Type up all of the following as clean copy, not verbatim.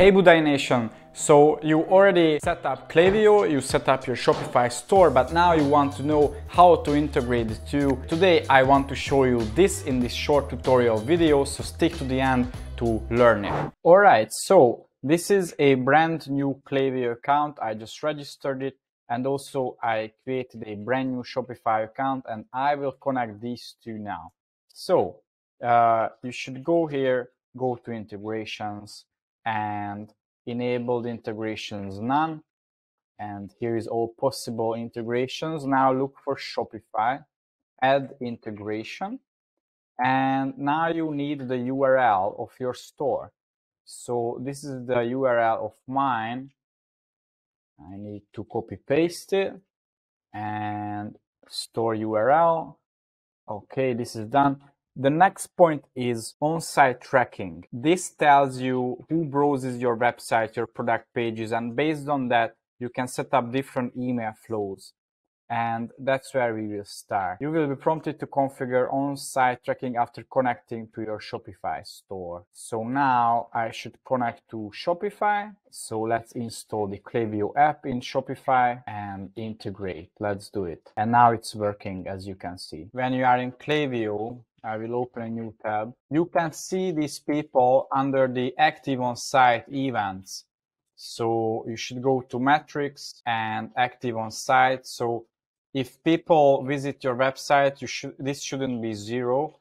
Hey Budai Nation, so you already set up Klaviyo, you set up your Shopify store, but now you want to know how to integrate the two. Today I want to show you this in this short tutorial video, so stick to the end to learn it. Alright, so this is a brand new Klaviyo account, I just registered it. And also I created a brand new Shopify account and I will connect these two now. So you should go here, go to integrations and enable the integrations none. And here is all possible integrations. Now look for Shopify, add integration. And now you need the URL of your store. So this is the URL of mine. I need to copy paste it and store URL. Okay, this is done. The next point is on-site tracking. This tells you who browses your website, your product pages, and based on that, you can set up different email flows. And that's where we will start. You will be prompted to configure on-site tracking after connecting to your Shopify store. So now I should connect to Shopify. So let's install the Klaviyo app in Shopify and integrate. Let's do it. And now it's working, as you can see. When you are in Klaviyo, I will open a new tab. You can see these people under the active on-site events. So you should go to metrics and active on-site. So if people visit your website, this shouldn't be zero,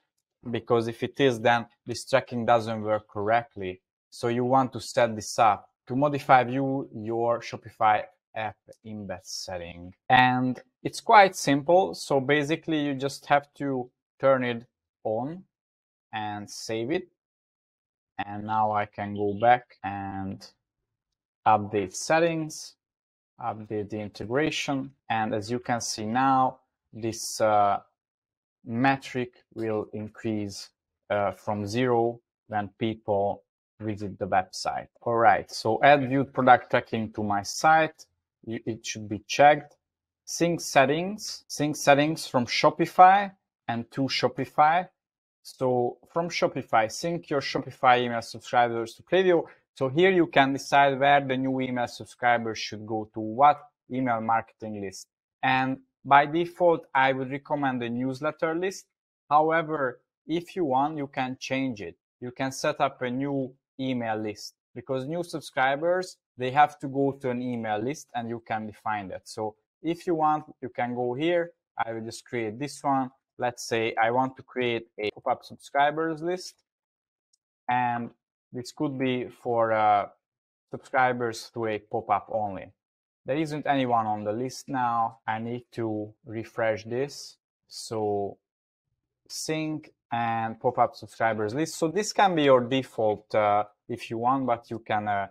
because if it is, then this tracking doesn't work correctly. So you want to set this up to modify your Shopify app embed setting. And it's quite simple. So basically you just have to turn it on and save it. And now I can go back and update settings. Update the integration, and as you can see now, this metric will increase from zero when people visit the website. All right, so add viewed product tracking to my site. It should be checked. Sync settings from Shopify and to Shopify. So from Shopify, sync your Shopify email subscribers to Klaviyo. So here you can decide where the new email subscribers should go to, what email marketing list. And by default, I would recommend the newsletter list. However, if you want, you can change it. You can set up a new email list because new subscribers, they have to go to an email list and you can define that. So if you want, you can go here. I will just create this one. Let's say I want to create a pop-up subscribers list, and this could be for subscribers to a pop-up only. There isn't anyone on the list now. I need to refresh this. So sync and pop-up subscribers list. So this can be your default if you want, but you can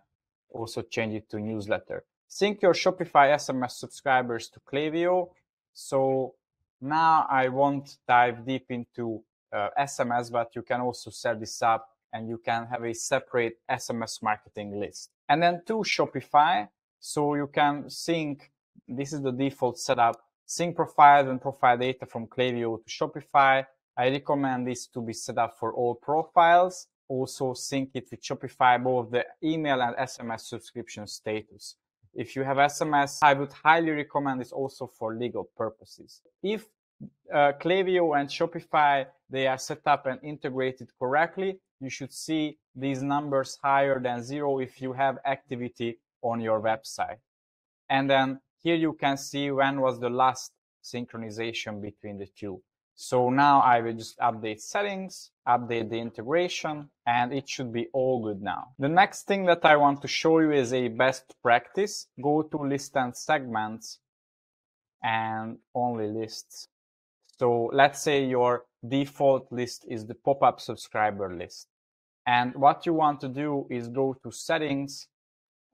also change it to newsletter. Sync your Shopify SMS subscribers to Klaviyo. So now I won't dive deep into SMS, but you can also set this up and you can have a separate SMS marketing list. And then to Shopify, so you can sync, this is the default setup, sync profiles and profile data from Klaviyo to Shopify. I recommend this to be set up for all profiles. Also sync it with Shopify, both the email and SMS subscription status. If you have SMS, I would highly recommend this also for legal purposes. If Klaviyo and Shopify, they are set up and integrated correctly, you should see these numbers higher than zero if you have activity on your website. And then here you can see when was the last synchronization between the two. So now I will just update settings, update the integration, and it should be all good now. The next thing that I want to show you is a best practice. Go to list and segments and only lists. So let's say your default list is the pop-up subscriber list. And what you want to do is go to settings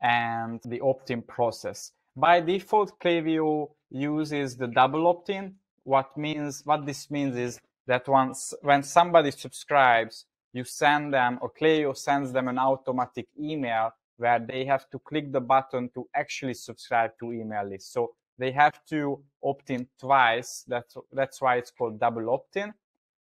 and the opt-in process. By default, Klaviyo uses the double opt-in. What this means is that when somebody subscribes, you send them, or Klaviyo sends them an automatic email where they have to click the button to actually subscribe to email list. So they have to opt in twice. That's why it's called double opt-in.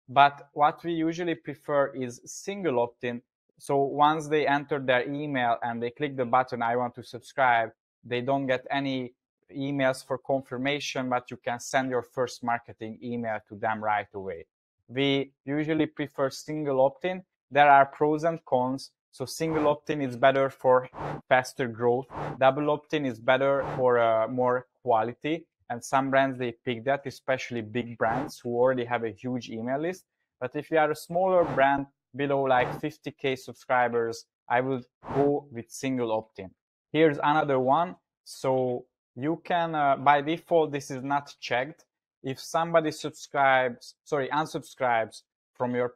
But what we usually prefer is single opt-in, So once they enter their email and they click the button, I want to subscribe, they don't get any emails for confirmation, but you can send your first marketing email to them right away. We usually prefer single opt-in. There are pros and cons. So single opt-in is better for faster growth. Double opt-in is better for more quality. And some brands, they pick that, especially big brands who already have a huge email list. But if you are a smaller brand below like 50K subscribers, I would go with single opt-in. Here's another one. So you can, by default, this is not checked. If somebody unsubscribes from your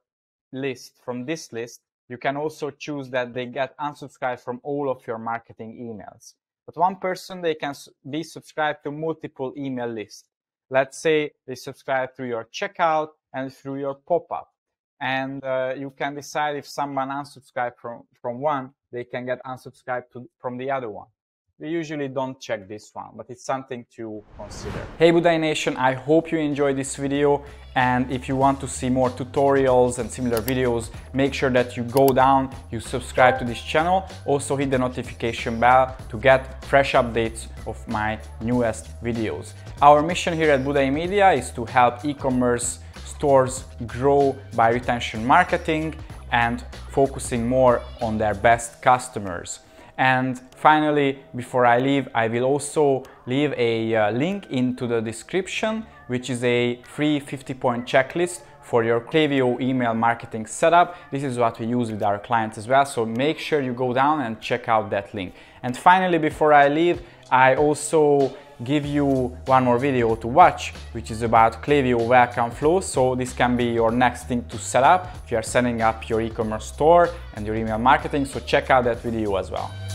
list, from this list, you can also choose that they get unsubscribed from all of your marketing emails. But one person, they can be subscribed to multiple email lists. Let's say they subscribe through your checkout and through your pop-up. And you can decide if someone unsubscribed from one, they can get unsubscribed from the other one. We usually don't check this one, but it's something to consider. Hey Budai Nation, I hope you enjoyed this video. And if you want to see more tutorials and similar videos, make sure that you go down, you subscribe to this channel. Also hit the notification bell to get fresh updates of my newest videos. Our mission here at Budai Media is to help e-commerce stores grow by retention marketing and focusing more on their best customers. And finally, before I leave, I will also leave a link into the description, which is a free 50-point checklist for your Klaviyo email marketing setup. This is what we use with our clients as well, so make sure you go down and check out that link. And finally, before I leave, I also give you one more video to watch, which is about Klaviyo welcome flow. So this can be your next thing to set up if you are setting up your e-commerce store and your email marketing. So check out that video as well.